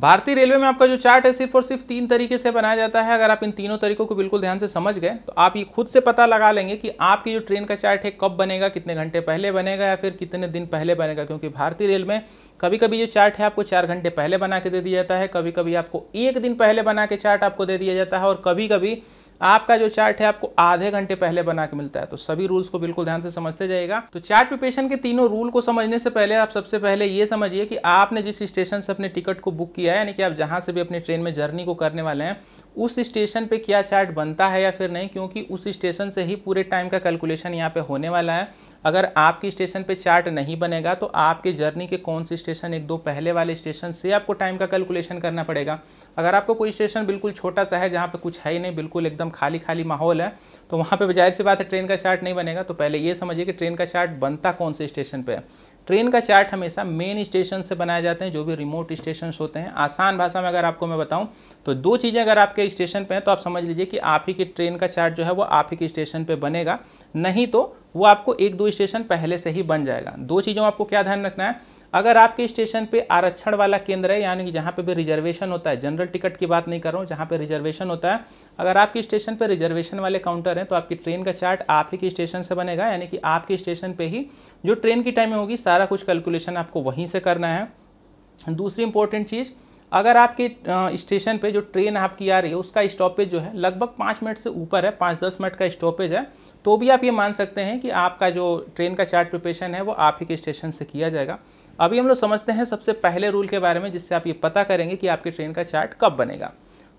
भारतीय रेलवे में आपका जो चार्ट है सिर्फ और सिर्फ 3 तरीके से बनाया जाता है। अगर आप इन तीनों तरीकों को बिल्कुल ध्यान से समझ गए तो आप ये खुद से पता लगा लेंगे कि आपकी जो ट्रेन का चार्ट है कब बनेगा, कितने घंटे पहले बनेगा या फिर कितने दिन पहले बनेगा, क्योंकि भारतीय रेल में कभी कभी जो चार्ट है आपको 4 घंटे पहले बना के दे दिया जाता है, कभी कभी आपको 1 दिन पहले बना के चार्ट आपको दे दिया जाता है और कभी कभी आपका जो चार्ट है आपको आधे घंटे पहले बना के मिलता है। तो सभी रूल्स को बिल्कुल ध्यान से समझते जाएगा। तो चार्ट प्रिपरेशन के तीनों रूल को समझने से पहले आप सबसे पहले ये समझिए कि आपने जिस स्टेशन से अपने टिकट को बुक किया है, यानी कि आप जहां से भी अपनी ट्रेन में जर्नी को करने वाले हैं, उस स्टेशन पे क्या चार्ट बनता है या फिर नहीं, क्योंकि उस स्टेशन से ही पूरे टाइम का कैलकुलेशन यहाँ पे होने वाला है। अगर आपके स्टेशन पे चार्ट नहीं बनेगा तो आपके जर्नी के कौन से स्टेशन 1-2 पहले वाले स्टेशन से आपको टाइम का कैलकुलेशन करना पड़ेगा। अगर आपको कोई स्टेशन बिल्कुल छोटा सा है जहाँ पे कुछ है ही नहीं, बिल्कुल एकदम खाली खाली माहौल है, तो वहाँ पर जाहिर सी बात है ट्रेन का चार्ट नहीं बनेगा। तो पहले ये समझिए कि ट्रेन का चार्ट बनता कौन से स्टेशन पर है। ट्रेन का चार्ट हमेशा मेन स्टेशन से बनाए जाते हैं, जो भी रिमोट स्टेशन होते हैं। आसान भाषा में अगर आपको मैं बताऊं तो 2 चीज़ें अगर आपके स्टेशन पे हैं तो आप समझ लीजिए कि आप ही की ट्रेन का चार्ट जो है वो आप ही के स्टेशन पे बनेगा, नहीं तो वो आपको 1-2 स्टेशन पहले से ही बन जाएगा। 2 चीज़ों आपको क्या ध्यान रखना है, अगर आपके स्टेशन पे आरक्षण वाला केंद्र है, यानी कि जहाँ पे भी रिजर्वेशन होता है, जनरल टिकट की बात नहीं कर रहा हूँ, जहाँ पे रिजर्वेशन होता है, अगर आपके स्टेशन पे रिजर्वेशन वाले काउंटर हैं तो आपकी ट्रेन का चार्ट आप ही के स्टेशन से बनेगा, यानी कि आपके स्टेशन पे ही जो ट्रेन की टाइमिंग होगी सारा कुछ कैलकुलेशन आपको वहीं से करना है। दूसरी इंपॉर्टेंट चीज़, अगर आपके स्टेशन पे जो ट्रेन आपकी आ रही है उसका स्टॉपेज जो है लगभग 5 मिनट से ऊपर है, 5-10 मिनट का स्टॉपेज है, तो भी आप ये मान सकते हैं कि आपका जो ट्रेन का चार्ट प्रिपरेशन है वो आप ही के स्टेशन से किया जाएगा। अभी हम लोग समझते हैं सबसे पहले रूल के बारे में, जिससे आप ये पता करेंगे कि आपकी ट्रेन का चार्ट कब बनेगा।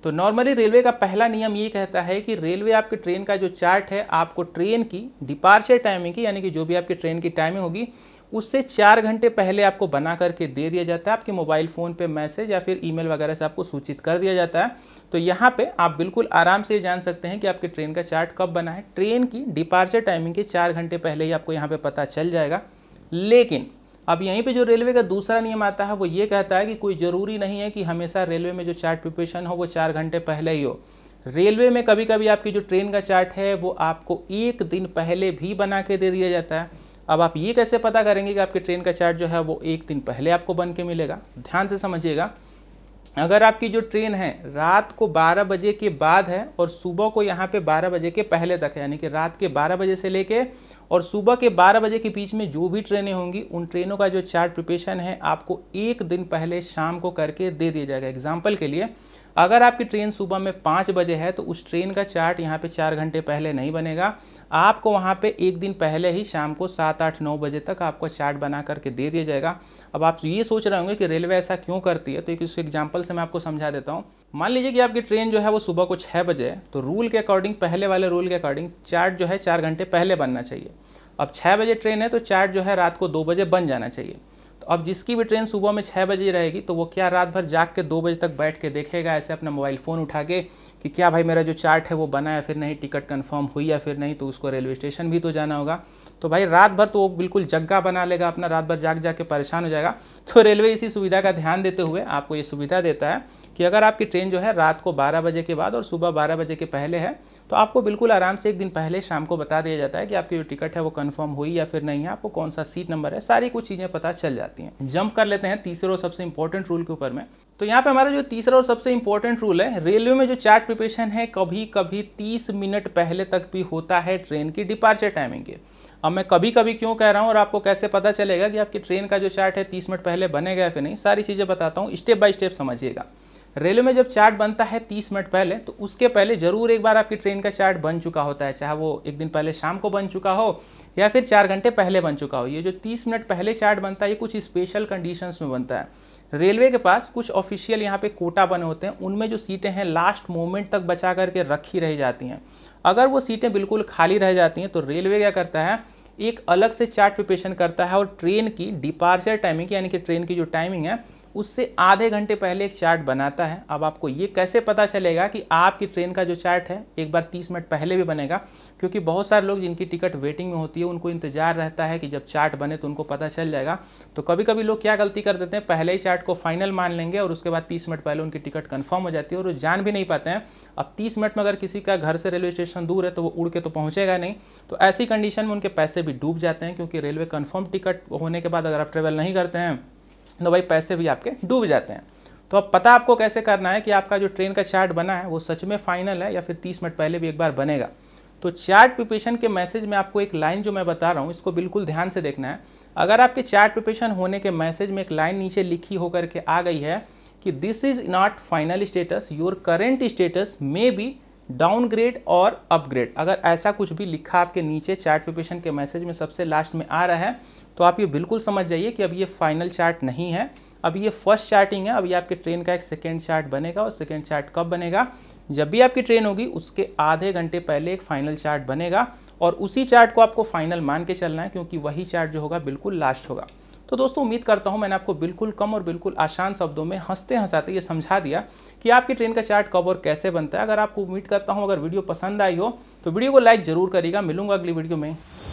तो नॉर्मली रेलवे का पहला नियम ये कहता है कि रेलवे आपके ट्रेन का जो चार्ट है आपको ट्रेन की डिपार्चर टाइमिंग की, यानी कि जो भी आपकी ट्रेन की टाइमिंग होगी, उससे 4 घंटे पहले आपको बना करके दे दिया जाता है। आपके मोबाइल फ़ोन पे मैसेज या फिर ईमेल वगैरह से आपको सूचित कर दिया जाता है। तो यहाँ पे आप बिल्कुल आराम से जान सकते हैं कि आपकी ट्रेन का चार्ट कब बना है। ट्रेन की डिपार्चर टाइमिंग के 4 घंटे पहले ही आपको यहाँ पे पता चल जाएगा। लेकिन अब यहीं पे जो रेलवे का दूसरा नियम आता है वो ये कहता है कि कोई ज़रूरी नहीं है कि हमेशा रेलवे में जो चार्ट प्रिपरेशन हो वो 4 घंटे पहले ही हो। रेलवे में कभी कभी आपकी जो ट्रेन का चार्ट है वो आपको 1 दिन पहले भी बना के दे दिया जाता है। अब आप ये कैसे पता करेंगे कि आपकी ट्रेन का चार्ट जो है वो 1 दिन पहले आपको बन के मिलेगा? ध्यान से समझिएगा, अगर आपकी जो ट्रेन है रात को 12 बजे के बाद है और सुबह को यहाँ पे 12 बजे के पहले तक है, यानी कि रात के 12 बजे से लेके और सुबह के 12 बजे के बीच में जो भी ट्रेनें होंगी उन ट्रेनों का जो चार्ट प्रिपरेशन है आपको 1 दिन पहले शाम को करके दे दिया जाएगा। एग्जाम्पल के लिए, अगर आपकी ट्रेन सुबह में 5 बजे है तो उस ट्रेन का चार्ट यहाँ पे 4 घंटे पहले नहीं बनेगा, आपको वहाँ पे 1 दिन पहले ही शाम को 7, 8, 9 बजे तक आपको चार्ट बना करके दे दिया जाएगा। अब आप ये सोच रहे होंगे कि रेलवे ऐसा क्यों करती है, तो एक उसके एग्जाम्पल से मैं आपको समझा देता हूँ। मान लीजिए कि आपकी ट्रेन जो है वो सुबह को 6 बजे है, तो रूल के अकॉर्डिंग, पहले वाले रूल के अकॉर्डिंग चार्ट जो है 4 घंटे पहले बनना चाहिए। अब 6 बजे ट्रेन है तो चार्ट जो है रात को 2 बजे बन जाना चाहिए। अब जिसकी भी ट्रेन सुबह में 6 बजे रहेगी तो वो क्या रात भर जाग के 2 बजे तक बैठ के देखेगा ऐसे अपना मोबाइल फ़ोन उठा के कि क्या भाई मेरा जो चार्ट है वो बना या फिर नहीं, टिकट कंफर्म हुई या फिर नहीं, तो उसको रेलवे स्टेशन भी तो जाना होगा। तो भाई रात भर तो वो बिल्कुल जग्गा बना लेगा अपना, रात भर जाग जाग के परेशान हो जाएगा। तो रेलवे इसी सुविधा का ध्यान देते हुए आपको ये सुविधा देता है कि अगर आपकी ट्रेन जो है रात को 12 बजे के बाद और सुबह 12 बजे के पहले है तो आपको बिल्कुल आराम से 1 दिन पहले शाम को बता दिया जाता है कि आपकी जो टिकट है वो कंफर्म हुई या फिर नहीं है, आपको कौन सा सीट नंबर है, सारी कुछ चीज़ें पता चल जाती हैं। जंप कर लेते हैं तीसरे और सबसे इंपॉर्टेंट रूल के ऊपर में। तो यहाँ पे हमारा जो तीसरा और सबसे इंपॉर्टेंट रूल है, रेलवे में जो चार्ट प्रिपरेशन है कभी कभी 30 मिनट पहले तक भी होता है ट्रेन की डिपार्चर टाइमिंग के। अब मैं कभी कभी क्यों कह रहा हूँ और आपको कैसे पता चलेगा कि आपकी ट्रेन का जो चार्ट है 30 मिनट पहले बनेगा या फिर नहीं, सारी चीज़ें बताता हूँ, स्टेप बाय स्टेप समझिएगा। रेलवे में जब चार्ट बनता है 30 मिनट पहले तो उसके पहले ज़रूर एक बार आपकी ट्रेन का चार्ट बन चुका होता है, चाहे वो 1 दिन पहले शाम को बन चुका हो या फिर 4 घंटे पहले बन चुका हो। ये जो 30 मिनट पहले चार्ट बनता है ये कुछ स्पेशल कंडीशंस में बनता है। रेलवे के पास कुछ ऑफिशियल यहाँ पे कोटा बने होते हैं, उनमें जो सीटें हैं लास्ट मोमेंट तक बचा करके रखी रह जाती हैं। अगर वो सीटें बिल्कुल खाली रह जाती हैं तो रेलवे क्या करता है, एक अलग से चार्ट प्रिपरेशन करता है और ट्रेन की डिपार्चर टाइमिंग, यानी कि ट्रेन की जो टाइमिंग है उससे आधे घंटे पहले एक चार्ट बनाता है। अब आपको ये कैसे पता चलेगा कि आपकी ट्रेन का जो चार्ट है एक बार 30 मिनट पहले भी बनेगा, क्योंकि बहुत सारे लोग जिनकी टिकट वेटिंग में होती है उनको इंतजार रहता है कि जब चार्ट बने तो उनको पता चल जाएगा। तो कभी कभी लोग क्या गलती कर देते हैं, पहले ही चार्ट को फाइनल मान लेंगे और उसके बाद 30 मिनट पहले उनकी टिकट कन्फर्म हो जाती है और वो जान भी नहीं पाते हैं। अब 30 मिनट में अगर किसी का घर से रेलवे स्टेशन दूर है तो वो उड़ के तो पहुँचेगा नहीं, तो ऐसी कंडीशन में उनके पैसे भी डूब जाते हैं, क्योंकि रेलवे कन्फर्म टिकट होने के बाद अगर आप ट्रेवल नहीं करते हैं तो भाई पैसे भी आपके डूब जाते हैं। तो अब पता आपको कैसे करना है कि आपका जो ट्रेन का चार्ट बना है वो सच में फाइनल है या फिर 30 मिनट पहले भी एक बार बनेगा। तो चार्ट प्रिपरेशन के मैसेज में आपको एक लाइन जो मैं बता रहा हूँ इसको बिल्कुल ध्यान से देखना है। अगर आपके चार्ट प्रिपरेशन होने के मैसेज में एक लाइन नीचे लिखी होकर के आ गई है कि this is not final status, your current status may be downgrade और अपग्रेड, अगर ऐसा कुछ भी लिखा आपके नीचे चार्ट प्रिपरेशन के मैसेज में सबसे लास्ट में आ रहा है तो आप ये बिल्कुल समझ जाइए कि अब ये फाइनल चार्ट नहीं है, अब ये फर्स्ट चार्टिंग है। अब ये आपके ट्रेन का एक सेकेंड चार्ट बनेगा और सेकेंड चार्ट कब बनेगा, जब भी आपकी ट्रेन होगी उसके आधे घंटे पहले एक फाइनल चार्ट बनेगा और उसी चार्ट को आपको फाइनल मान के चलना है क्योंकि वही चार्ट जो होगा बिल्कुल लास्ट होगा। तो दोस्तों उम्मीद करता हूं मैंने आपको बिल्कुल कम और बिल्कुल आसान शब्दों में हंसते हंसाते ये समझा दिया कि आपकी ट्रेन का चार्ट कब और कैसे बनता है। अगर आपको उम्मीद करता हूं अगर वीडियो पसंद आई हो तो वीडियो को लाइक जरूर करिएगा। मिलूंगा अगली वीडियो में।